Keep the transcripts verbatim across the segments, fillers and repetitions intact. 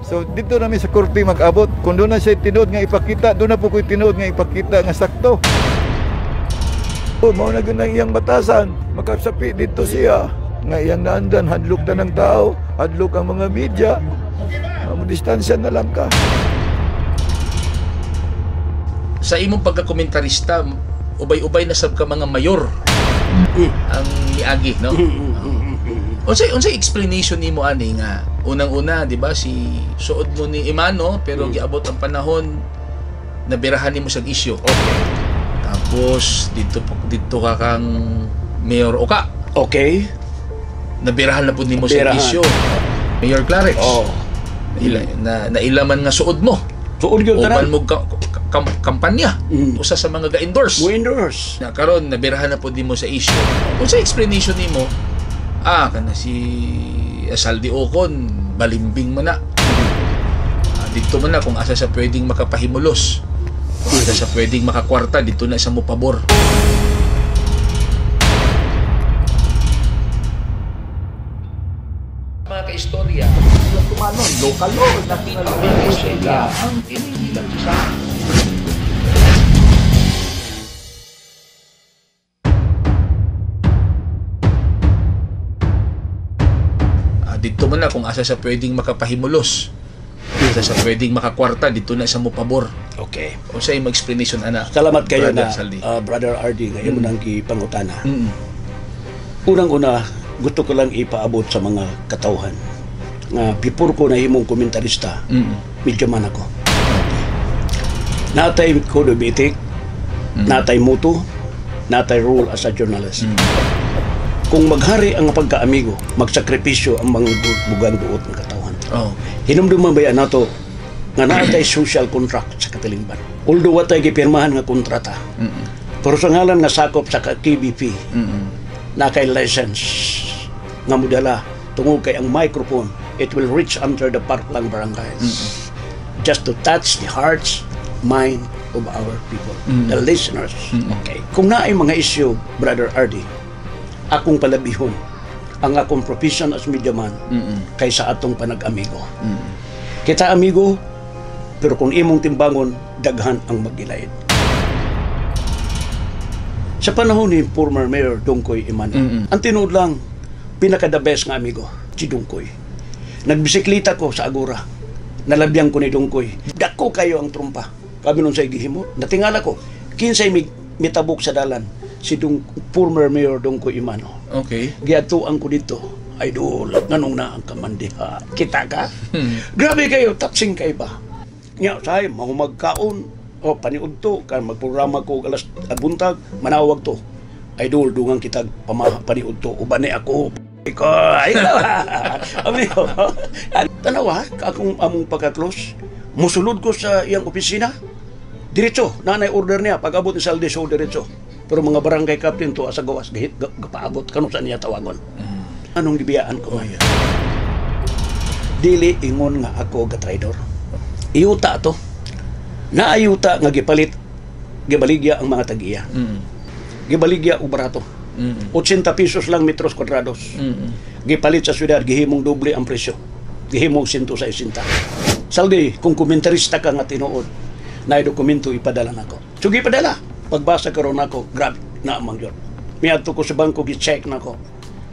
So dito namin sa korte mag-abot. Kung doon na siya tinood nga ipakita, doon na po ko'y tinood nga ipakita nga sakto. Oh, mauna na iyang batasan. Makasapi dito siya. Nga iyang naandan, hadlok na ng tao, hadlok ang mga media. Mamudistansya na lang ka. Sa imong pagkakomentarista, ubay-ubay na sab ka mga mayor. Mm. Ang niagi, no? Unsay unsay explanation nimo ani nga unang-una, di ba, si suod mo ni Emano pero mm. giabot ang panahon nabirahan nimo sa isyu. Okay. Tapos dito dito ka kang Mayor Oka. Okay. Nabirahan na pud nimo sa isyu. Mayor Klarex. Oh. Naila, na nailaman nga suod mo. Suod gyud tanan. Uban mo ka, ka, kampanya. Mm. Usa sa mga ga-endorse. Mo endorse. Na karon nabirahan na pud nimo sa isyu. Unsay explanation nimo? Ah, kana si Zaldy Ocon, balimbing man na. Ah, dito man na kung asa siya pwedeng makapahimulos. Kung asa siya pwedeng makakwarta, dito na siya mo pabor. Mga kaistorya, yung tumanon, local law, national law, mga kaistorya, ang inihilang siya sa dito man na kung asa siya pwedeng makapahimulos. Asa siya pwedeng makakwarta, dito na siya mo pabor. Okay. O siya yung mag-explanation, ana. Salamat kayo na, uh, Brother R D, ngayon mo mm. nang kipangutana. Mm -mm. Unang-una, gusto ko lang ipaabot sa mga katauhan. Uh, before ko na himong komentarista, mm -mm. medyo man ako. Natay ko dubitik, mm -mm. natay muto, natay role as a journalist. Mm -mm. Kung maghari ang pagkaamigo, magsakripisyo ang mga bugang duot ng katawan. Oh. Hinumduman ba yan na ito nga naatay social contract sa katilingban? Although watay gipirmahan nga kontrata, mm -mm. pero sa ngalan nga sakop sa K B P, mm -mm. na kay license nga mudala tungod kay ang microphone, it will reach under the Parklang barangays. Mm -mm. Just to touch the hearts, mind of our people, mm -mm. the listeners. Mm -mm. Okay. Kung naay mga isyu, Brother Ardy, akong palabihon ang akong profession as mediaman mm -mm. kaysa atong panag-amigo. Mm -mm. Kita amigo, pero kung imong timbangon, daghan ang magilaid. Sa panahon ni former Mayor Dongkoy Emano, mm -mm. ang tinood lang, pinaka-the best nga amigo, si Dongkoy. Nagbisiklita ko sa Agora, nalabyan ko ni Dongkoy, dako kayo ang trumpa. Kami nun sa igihimo, natingala ko, kinsay mitabok sa dalan, si Dung, former Mayor Dongkoy Emano. Okay. Giatuan ko dito, idol, nganong na ang kamandiha. Kita ka? Grabe kayo, taksing kayo ba? Nga, sahay, mahumagkaon, o paniod to, magprograma ko alas abuntag, manawag to. Idol, dungang kita pamaha, paniod to, ubani ako. Iko, ikaw ha, amigo. Tanawa, akong among pagka-close, musulod ko sa iyang opisina, diretso, nanay order niya, pag-abot ni Zaldy, so diretso. Pero mga barangay captain to asa gawas gihit gapaabot kanung saan niya tawagon. Mm. Anong gibiyaan ko? Oh, yeah. Dili ingon nga ako ga traidor. Iuta to. Naayuta nga gipalit gibaligya ang mga tagiya. Mm. Gibaligya og barato. Mm. eighty pesos lang metros kwadrados. Mm. Gipalit sa siyudad gihimong doble ang presyo. Gihimong one sixty. Zaldy, kung komentarista ka nga tinuod, naay dokumento ipadala nako. So gipadala. Pagbasa karon nako, grabe na amang yun. Miadto ko sa bangko, gi-check nako.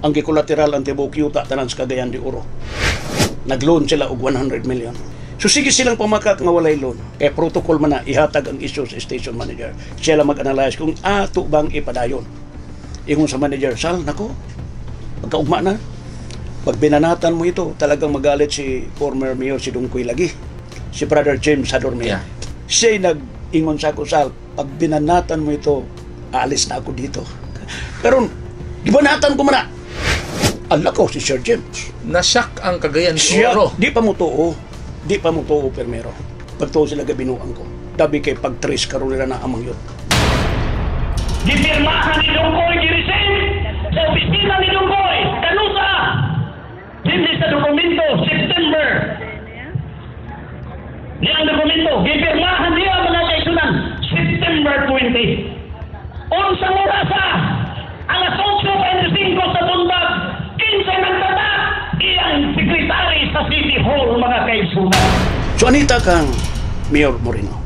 Ang gikolateral ang tibuok yuta tanan sa Cagayan de Oro. Nag-loan sila og one hundred million. So sige silang pamakak nga walay loan. Kaya protocol man na ihatag ang issue sa station manager. Sila mag-analyze kung ato bang ipadayon. Ingon sa manager, Sal, nako, pagkaugma na. Pag binanatan mo ito, talagang magalit si former mayor si Dongkoy lagi. Si Brother James Hadorme. Yeah. Siya'y nag-ingon sa ako, Sal, pag binanatan mo ito, aalis na ako dito. Pero, gibanatan ko man na. Ala ko, si Sir James. Nasyak ang Cagayan de Oro. Di pa mo tuo. Di pa mo tuo, permero. Pagtuo sila gabinuang ko. Dabi kay pag-trace karoon nila na amang yun. Gipirmahan ni Dongkoy, giresign sa opisina ni Dongkoy. Kanusa! Hindi sa dokumento, September. Di ang dokumento. Gipirmahan niya mga kaisunan. September twenty. Unsang orasa, alas eight twenty-five sa tundag, kinsa nagtata, iyang sekretary sa City Hall, mga kaisunan. So anita kang Mayor Moreno,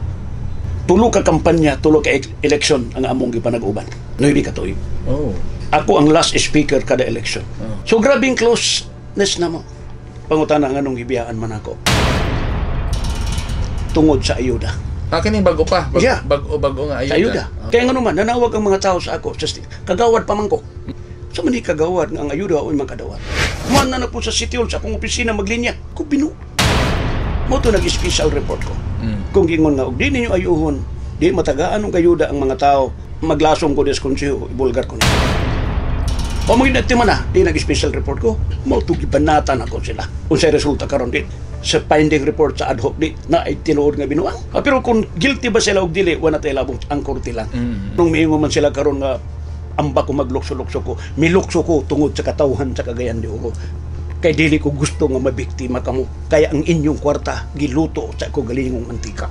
tulo ka kampanya, tulo ka eleksyon ang among gipanag-uban. Noy di katoy. Oh. Ako ang last speaker kada eleksyon. Oh. So grabing closeness na mo. Pangutana nga nung hibiyaan man ako. Tungod sa ayuda. Akin yung bago pa. Bago, yeah. bago, bago nga ayuda. Sa ayuda. Okay. Kaya nga naman, nanawag ang mga tao sa ako. Kagawad pa man ko. Sa man kagawad nga ang ayuda o yung magkadawad. Kuman na na po sa City Hall, sa akong opisina, maglinya. Kung binu. Mo ito nag-special report ko. Mm. Kung gingon nga, di ninyo ayuhon, di matagaan ng ayuda ang mga tao, maglasong ko deskonsiyo, ibulgar ko na. O mga inaktima na, di nag-special report ko, mautugibanatan ako sila. Kung sa resulta karon di, sa finding report sa ad hoc di, na ay tinuod nga binuang. Ah, pero kung guilty ba sila o dili, wala tayo labong ang korte lang. Mm. Nung may man sila karon nga, amba ko maglukso-lukso ko, milukso ko tungod sa katauhan sa Cagayan de Oro. Kay dili ko gusto nga mabiktima kamo. Kaya ang inyong kwarta, giluto sa ko galingong mantika.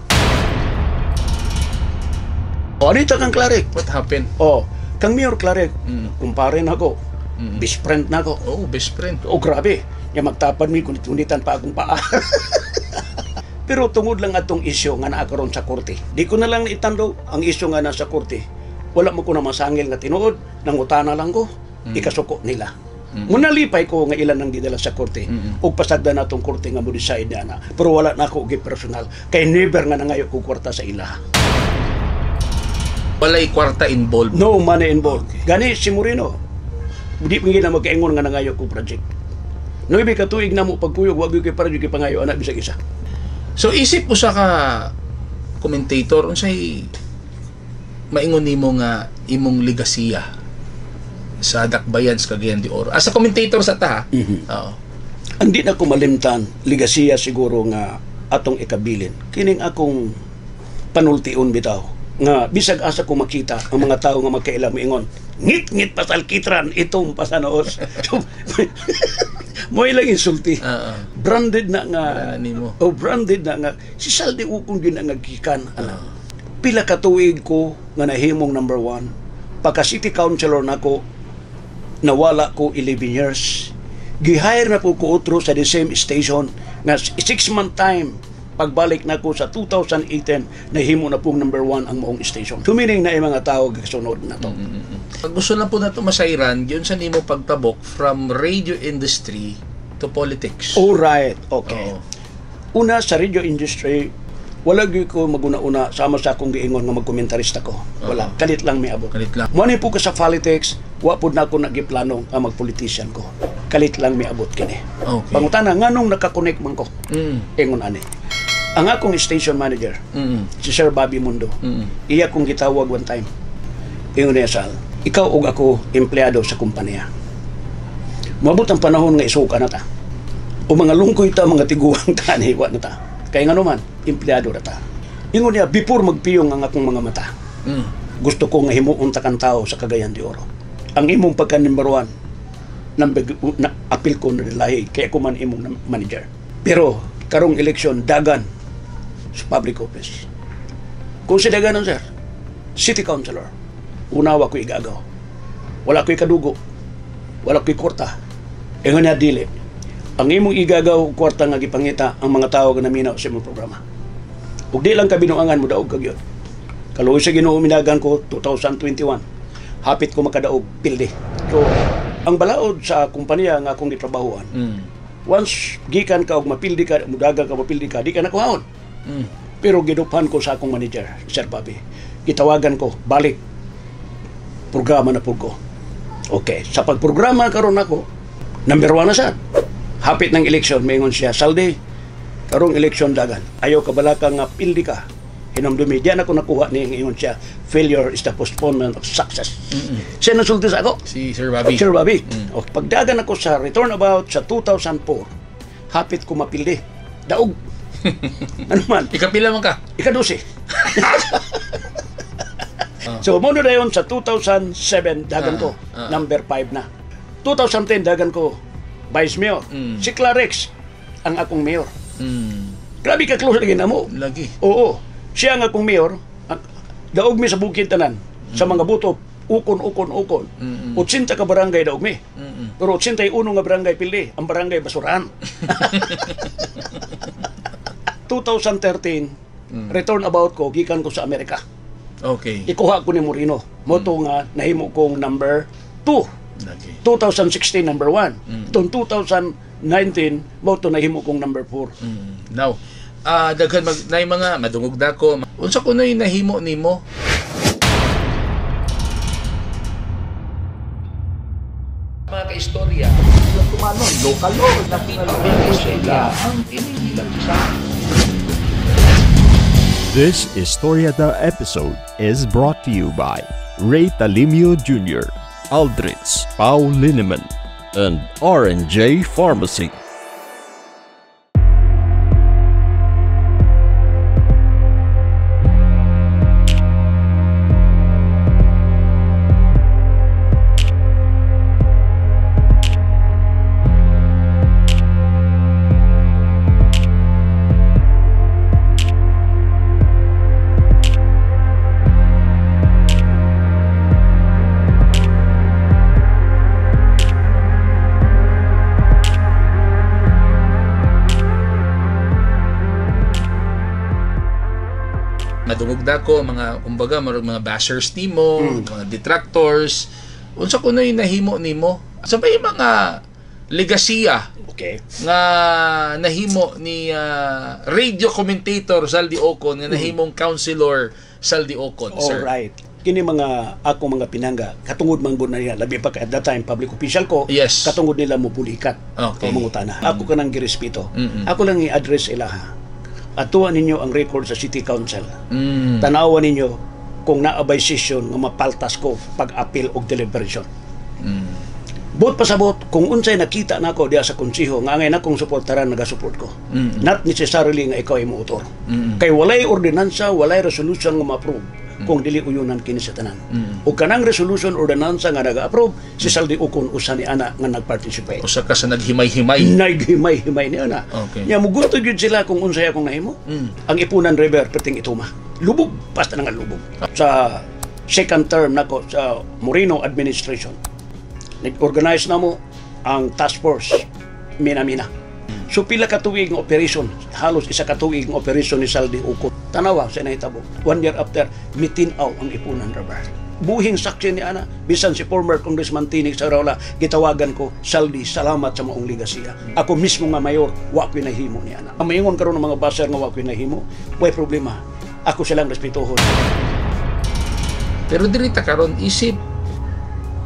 O, oh, anita kang Klarex. What happened? O, oh, kang Mayor Klarex, mm. kumpare na ko. Mm. Best friend na ko. Oh, best friend. O, oh, grabe. Nga magtapan mi, kunit-unitan pa akong paa. Pero tungod lang atong isyo nga naakaroon sa korte. Di ko na lang itando ang isyo nga nasa korte. Wala mo ko na masangil nga tinuod. Nangutana lang ko. Mm. Ikasuko nila. Mm-hmm. Munalipay ko nga ilan ang didala sa korte. Mm-hmm. O pasagda na itong korte nga mo decide na na. Pero wala na ako og personal. Kaya never nga nangayo ko kwarta sa ila. Walay kwarta involved? No money involved. Okay. Gani si Moreno. Hindi pingin na magkaingon nga nangayo ko project. No ibig katuig na mo pagkuyog, wag yung project ipangayo anak bisag isa. So isip mo sa ka commentator, unsay maingon nimo nga imong ligasiya sa dakbayan sa Cagayan de Oro. As a commentator sa ta, mm-hmm. Oo. Andi na ko malimtan, ligasiya siguro nga atong ikabilin. Kining akong panultion bitaw, nga bisag asa ko makita ang mga tao nga magkailang ingon, ngit-ngit pasalkitran, itong pasanoos. Mo ilang insulti. Uh-huh. Branded na nga. Uh, o oh, branded na nga. Si Zaldy Ocon din ang nagkikan. Uh-huh. Pila katuig ko nga nahimong number one. Pagka city councilor na ko, nawala ko eleven years. Gihire na po ko otro sa the same station na six month time. Pagbalik na ko sa two thousand eighteen, nahimo na pong number one ang maong station. Tumining na yung mga tao kasunod na to. Mm-hmm. Pag gusto lang po na ito masairan, yun sa nimo pagtabok from radio industry to politics. Alright, okay. Oh. Una sa radio industry, wala ko maguna-una sama sa akong giingon nga magkomentarista ko. Wala. Uh-huh. Kalit lang may abot. Kalit lang. Muna po ka sa politics, wapod na ako nagiplanong ang magpolitisyan ko. Kalit lang may abot kini. Okay. Pangutana, nga nung nakakonect man ko, mm. ingon ani. Ang akong station manager, mm-hmm. si Sir Bobby Mundo, mm-hmm. iya kong gitawag one time. Ingon niya sa, ikaw o ako empleyado sa kumpanya. Mabot ang panahon nga isuka na ta. O mga lungkoy ta, mga tiguang ta, nihiwa na ta. Kaya nga naman, empleyado na ta. Ingon niya, before magpiyong ang akong mga mata, mm. gusto ko nga himuuntakan tao sa Cagayan de Oro. Ang imong pagka-number one, apil ko na nalahi, kaya ko man imong manager. Pero, karong eleksyon, dagan sa public office. Kung si daganon, sir, city councilor, unawa ko igagaw. Wala ko ikadugo. Wala ko ikorta. Ingon niya, dili. Ang imong igagaw kwarta nga gipangita ang mga tao nga naminaw sa imong programa. Ug di lang kabinuangan mo daog kag yun. Kaluoy sa Ginoo minagan ko twenty twenty-one. Hapit ko makadaog pilde. So, ang balaod sa kumpanya nga akong gitrabahoan. Mm. Once gikan ka og mapildi ka, mudagan ka mapildi ka, di ka nakuhaon. Mm. Pero gidupan ko sa akong manager, Sir Bobby. Gitawagan ko, balik. Programa na pud ko. Okay, sa pagprograma karon ako, number one na siya. Hapit ng eleksyon, maingon siya, Zaldy, karong eleksyon dagan. Ayaw ka bala ka nga pildi ka. Hinamdumi, diyan ako nakuha niya, ingon siya, failure is the postponement of success. Mm-hmm. Siya nasulti sa ako. Si Sir Bobby. Sir Bobby. Mm-hmm. Okay. Pagdagan ako sa return about sa two thousand four, hapit ko mapildi. Daog. Ano man? Ikapila man ka? Ikadusi. uh-huh. So, muna na yun, sa two thousand seven, dagan uh-huh. ko, uh-huh. number five na. two thousand ten, dagan ko, Vice Mayor, mm. si Klarex, ang akong mayor. Mm. Grabe ka close lagi na mo. Lagi. Oo. Siya ang akong mayor, daog mi sa bukid tanan, mm. sa mga buto, ukon, ukon, ukon. Mm-hmm. Utsinta ka barangay daog mi. Mm-hmm. Pero utsintay uno nga barangay pili, ang barangay basuran. two thousand thirteen, mm. return about ko, gikan ko sa Amerika. Okay. Ikuha ko ni Moreno. Moto mm. nga, nahimo kong number two. Okay. twenty sixteen, number one. Mm. Itong two thousand nineteen, moto nahimo kong number four. Mm. Now, uh, daghan mag, na yung mga madungog na ko. Unsa ko na yung nahimo ni mo? Mga kaistorya, local o national istorya ang inihilang sa akin. This Istorya Ta episode is brought to you by Ray Talimio Junior, Aldrich Paul Lineman, and R and J Pharmacy. Madungog na ko, mga, kumbaga, mga bashers ni mo, mm. mga detractors. Unsa ko na yung nahimo ni mo? Sabay yung mga legasiya okay. nga nahimo ni uh, radio commentator Zaldy Ocon, nga nahimong mm. counselor Zaldy Ocon, all sir. Alright. Kini mga ako mga pinangga, katungod man gud na nila, labi pa ka at that time, public official ko, yes. katungod nila mo pulikat okay. o mangutana. Ako ka nang girespeto. Mm -mm. Ako lang i-address ila ha. Atuan ninyo ang record sa City Council. Mm. Tanawa ninyo kung naabay session nga mapaltas ko pag-appeal og deliberation. Mm. Bot pasabot kung unsay nakita nako diha sa konseho nga angay nakong suportaran nagasuport ko. Mm. Not necessarily nga ikaw imo author. Mm. Kay walay ordinansa, walay resolution nga ma-approve mm. kung dili uyunan kini sa tanan. Mm. O kanang resolution ordinansa nga naga-approve si Zaldy Ocon usa ni ana nga nagparticipate. Usa ka sa naghimay-himay. Naghimay-himay ni ana. Okay. Ya mugutod gyud sila kung unsay akong nahimo. Mm. Ang Ipunan River perting ituma. Lubog basta nga lubog. Sa second term nako sa Moreno administration. Nag-organize na mo ang task force Mina-Mina. So pila ka tuig ng operation, halos isa ka tuig ng operation ni Zaldy Ocon. Tanawa sa nahitabo. One year after, mitinaw ang Ipunan River. Buhing saksi ni ana, bisan si former Congressman Tinig sa Raula, gitawagan ko, Zaldy, salamat sa maong ligasiya. Ako mismo nga mayor, wako'y nahimo ni ana. Ang maingon karon ng mga baser nga wako'y nahimo, way problema. Ako silang respetuhon. Pero dirita karon isip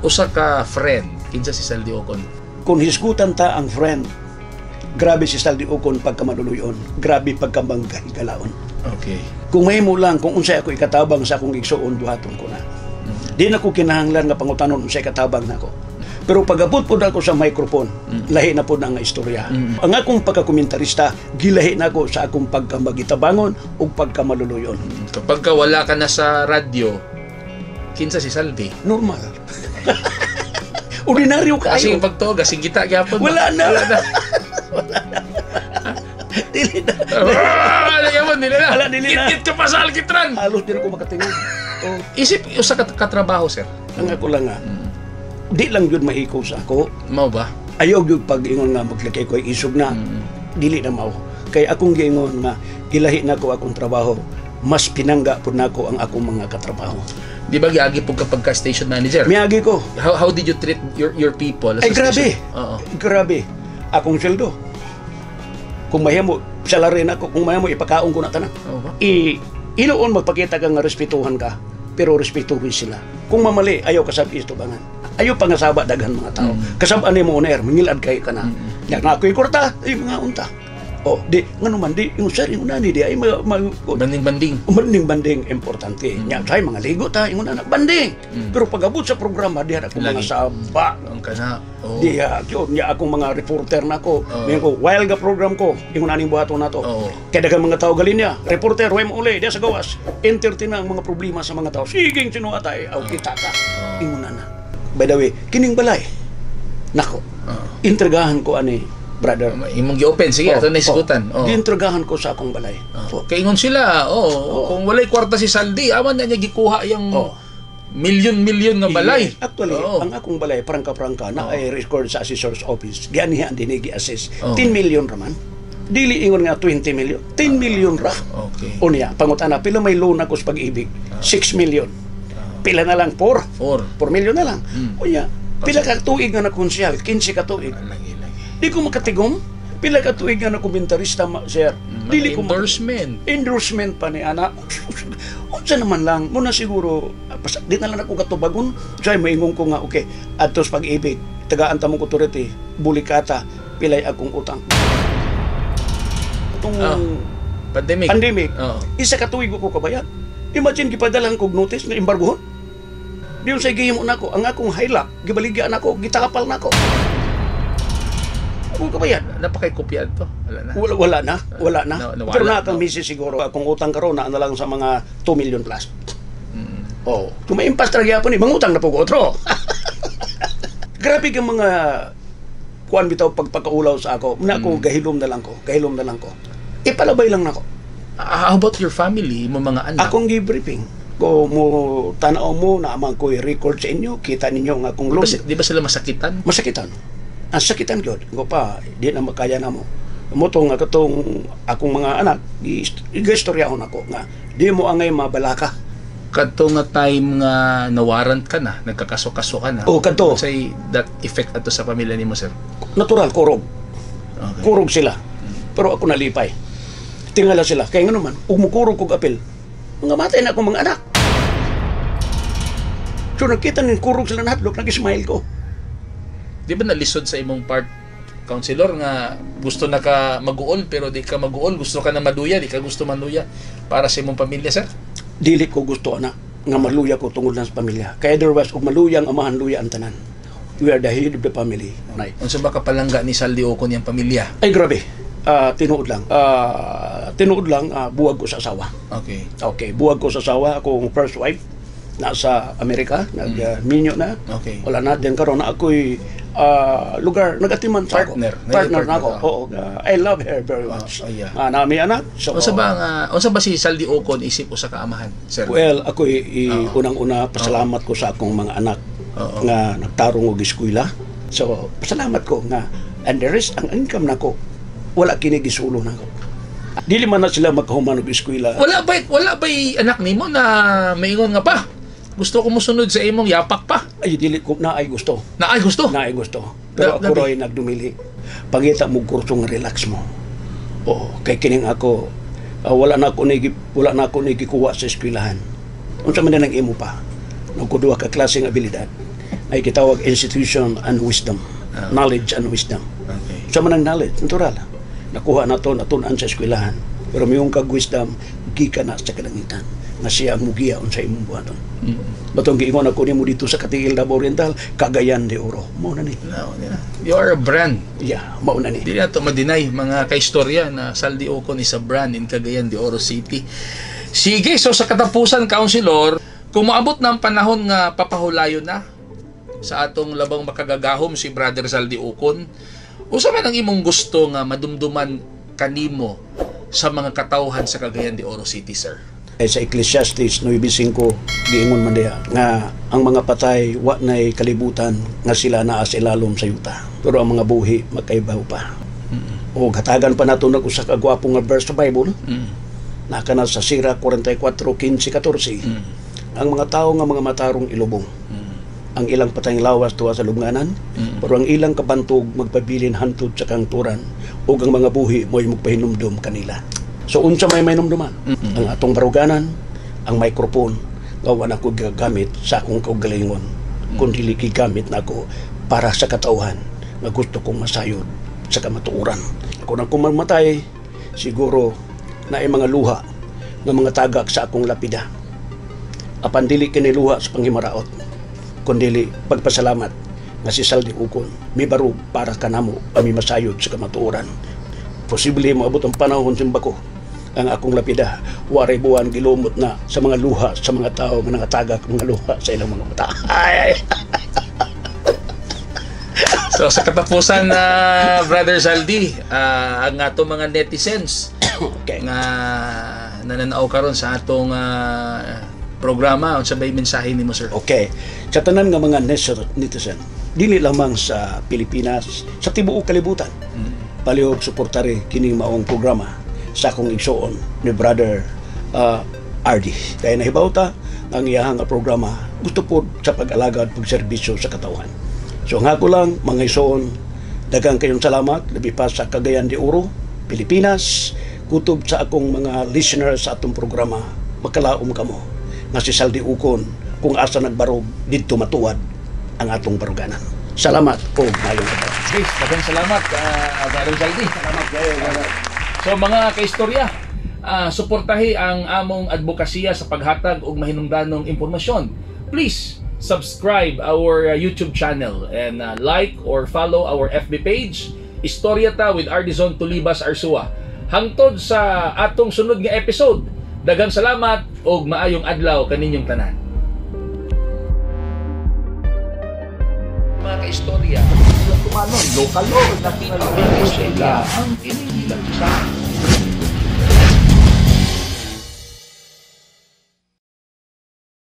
usa ka friend kinsa si Zaldy Ocon. Kung hisgutan ta ang friend, grabe si Zaldy Ocon pagkamaduluyon, grabe pagkabanggay galaon. Okay. Kung may mo lang kung unsay ako ikatabang sa akong igsuon buhaton ko na. Mm-hmm. Di na ko kinahanglan nga pangutanon unsay katabang nako. Pero pagabot po na ako sa microphone, mm. lahi na po na nga istorya. Mm. Ang akong pagkakomentarista, gilahi na ako sa akong pagkamagitabangon o pagkamaluluyon. Kapag ka wala ka na sa radyo, kinsa si Zaldy? Normal. Ordinaryo kayo. Kasi yung pagtog, kasi kita, kaya po. Wala na. Wala na. Wala na. Dili na. Wala, dili na. Git-git ka pa sa alkitran. Halos din ako makatingin. Oh. Isip sa kat katrabaho, sir. Ang ako lang nga. Mm. Di lang yun mahikaw sa ako. Mau ba? Ayaw yun pag ingon nga maglikay ko isog na. Mm-hmm. Dili na mau. Kaya akong giingon nga ilahi na ko akong trabaho. Mas pinangga po na ako ang akong mga katrabaho. Di ba giagi po kapag ka station manager? Miagi ko. How, how did you treat your, your people? Ay grabe. Uh-oh. Grabe. Akong seldo. Kung mahimo, salary na ako. Kung mahimo, ipakaong ko na ka na. I, inoon magpakita ka nga respetuhan ka. Pero respetuhin sila. Kung mamali, ayaw kasab istubangan. Ayaw pangasaba daghan mga tao. Mm-hmm. Kasab ano mo oner, mangilad kayo ka na. Mm-hmm. Yan na ako'y kurta, ay mga unta. O, di, nga naman, di, yung sir, yung nani, di, ay mga... Banding-banding. Banding-banding, importante. Mm-hmm. Yan, say, mga ligo ta, yung nana, banding. Mm-hmm. Pero pag-abot sa programa, di, akong mga saba. Ang kana, oh. Di, yun, yan, akong mga reporter na ko. Oh. Mayroon ko, while ga program ko, yung naning buhato na to. Oh. Kaya dagang mga tao galin niya, reporter, way mo uli, di, sa gawas. Entertain na ang mga problema sa mga tao. Siging, sino atay, aw, kita ka. Oh. Yung nana. By the way, kining balay. Nako, oh. Intrigahan ko, ani, brother. Um, imong gi-open, sige, oh, ato na isikutan. Oh. Oh. Giintrigahan ko sa akong balay. Oh. So, kaingon sila, oh, oh. Kung walay kwarta si Zaldy, awan na niya gikuha yung oh. million-million nga balay. Yes. Actually, oh. ang akong balay, prangka-prangka, na oh. ay record sa assessor's office. Gianihan din, gi-assess. Oh. ten million raman. dili ingon nga twenty million, ten million ra. Okay. O niya, pangutana, pila may loan ako sa pag-ibig? six million. Pila na lang, four? four million na lang. Mm. O niya, pila ka tuig nga nakonsyal, fifteen ka tuig. Di ko makatigom, pila ka tuig nga nakomentarista, sir. Dili ko endorsement. Endorsement pa ni ana. Unsa naman lang, muna siguro, di na lang ako katubagon, siya maingong ko nga, okay, atos pag-ibig, tagaan tamong authority, bulikata, pilay akong utang. Itong oh, pandemic, pandemic oh. Isa katuig ko kabayan. Imagine, gipadalang kong notice na embargohon. Diyon sa igayim na ako, ang akong haylak, gibaligyan ako, gitakapal na ako. Ako kabayan. Napakikopyaan to? Wala na? Wala, wala na. Wala na. No, no, pero na akong no. Misis siguro, akong utang karoon na lang sa mga two million plus. Mm. Oo. Oh. Kung may impas talaga po ni, mangutang na po ko otro. Grabe kang mga kuan bitaw pagpakaulaw sa ako. Na ako, mm. gahilom na lang ko. Gahilom na lang ko. Ipalabay lang na ako. How about your family, mo mga anak? Akong gibriefing. Kung mo, tanaw mo, naamang ko'y record sa inyo, kita ninyo ang akong loan. Di ba sila masakitan? Masakitan. Ang sakitan yun. Ako pa, di na makaya na mo. Motong ako itong akong mga anak, i-istoryaon ako nga, di mo angay mabalaka. Kadto nga time nga nawaran ka na, nagkakaso-kaso ka na. O, kadto. Say, that effect ato sa pamilya ni mo, sir? Natural, kurog. Okay. Kurog sila. Pero ako nalipay. Tingala sila. Kaya nga naman, umukurog kong apel. Mga matay na akong mga anak. So nakita nyo, kurog sila na hatlog, nag-smile ko. Di ba nalisod sa imong part, counselor, nga gusto na ka mag-uol, pero di ka mag-uol, gusto ka na maluya, di ka gusto maluya para sa imong pamilya, sir? Dili ko gusto, anak, nga maluya ko tungod lang sa pamilya. Kaya there was, kung maluyang amahan, luya ang tanan. We are the head of the family. Ang sa ba kapalangga ni Zaldy Ocon niyang pamilya? Ay, grabe. Uh, tinuod lang. Uh, tinuod lang, uh, buwag ko sa asawa. Okay. Okay, buwag ko sa asawa. Akong first wife, nasa Amerika, mm. nag-minyo uh, na. Okay. Wala na din karoon. Ako'y uh, lugar, nag-atiman sa partner. Ako. Partner na ako. Oo, uh, I love her very much. Oh, oh, yeah. uh, Nami anak. So, o sa ba, uh, o sa ba si Zaldy Ocon isip o sa kaamahan, sir? Well, ako'y oh. unang-una, pasalamat oh. ko sa akong mga anak oh, oh. nga nagtarong og eskwela. So, pasalamat ko nga. And the rest, ang income na ko, wala kinigisulo na ako. Dili man na sila magkahuman og eskwela. Wala ba, wala ba anak nimo na maingon nga pa? Gusto ko musunod sa imong yapak pa. Ay, dili ko na ay gusto. Na ay gusto? Na ay gusto. Pero da, ako ro'y nagdumili. Pangita mo kurso nga relax mo. Oo, kay kining ako, uh, wala na ako nigi, wala na ako nigikuha sa eskwelahan. Unsa man nang imo pa? Nagkuduha ka klaseng abilidad. Ay gitawag institution and wisdom. Uh, knowledge and wisdom. Okay. Sa man ang knowledge, natural. Nakuha na ito, natunan sa eskwelahan. Pero mayong kag-wisdom, gika na sa kalangitan. Na siya ang mugiyaon sa imong buhaton. Mm-hmm. Batong giingon ako ni mo dito sa Katigil Davao Oriental, Cagayan de Oro. Mauna ni. Mauna na. You are a brand. Yeah, mauna ni. Hindi na ito madinay, mga kaistorya, na Zaldy Ocon is a brand in Cagayan de Oro City. Sige, so sa katapusan, Counselor, kung maabot na ang panahon nga papahulayo na sa atong labang makagagahom si Brother Zaldy Ocon, usa man ang imong gusto nga madumduman kanimo sa mga katawhan sa Cagayan de Oro City, sir? Eh, sa Ecclesiastes nine five, giingon man diha nga ang mga patay wa nay kalibutan nga sila naa sa ilalom sa yuta. Pero ang mga buhi magkaibaw pa. Mm-hmm. O gatagan pa nato nag usa ka gwapo nga verse sa Bible. Mm-hmm. Naka na sa Sira forty-four, fifteen, fourteen. Mm-hmm. Ang mga tao nga mga matarong ilubong. Mm-hmm. Ang ilang patayng lawas tuwa sa lubnganan, mm. pero ang ilang kabantog magpabilin hantod sa kangturan, o ang mga buhi mo'y magpahinumdum kanila. So unsa may may numduman, mm -hmm. ang atong baruganan, ang microphone, gawa na ko gagamit sa akong kaugalingon, mm. kundi gigamit na ako para sa katauhan na gusto kong masayod sa kamatuuran. Kung ako mamatay, siguro na ay mga luha ng mga tagak sa akong lapida. Apan dili kiniluha sa panghimaraot, kundili pagpasalamat nga si Zaldy Ocon may baro para kanamo kami masayod sa kamatuoran. Posible maabot ang panahon simbako ang akong lapida wari buwan gilumot na sa mga luha sa mga tao nga nangatagak mga luha sa ilang mga mata. Ay, ay. So sa katapusan na uh, Brother Zaldy, uh, ang ato mga netizens okay. nga nananaw karon sa atong uh, programa, ang sabay mensahe ni mo, sir? Okay. Sa tanan ng mga netizen, dili lamang sa Pilipinas, sa tibuok kalibutan. Mm. palihog suportari kining maong programa sa akong igsoon ni Brother uh, Ardy. Kaya nahibaw ta ang iyahang programa gusto po sa pag-alaga at pagserbisyo sa katawan. So nga ko lang mga igsoon, daghang kayong salamat labi pa sa Cagayan de Oro, Pilipinas, kutob sa akong mga listeners sa atong programa. Makalaom kamo nga si Zaldy Ocon kung asa nagbarog didto matuwad ang atong baruganan. Salamat po mayong kapat. Guys, daghang salamat uh, Brother Zaldy. Salamat kayo. So mga kaistorya, uh, suportahi ang among advokasya sa paghatag og mahinungdanong impormasyon. Please subscribe our uh, YouTube channel and uh, like or follow our F B page Istorya Ta with Ardizon Tulibas Arsua. Hangtod sa atong sunod nga episode. Daghang salamat og maayong adlaw kaninyong tanan. Mga kaistorya, local law, national law, ang inihilang sa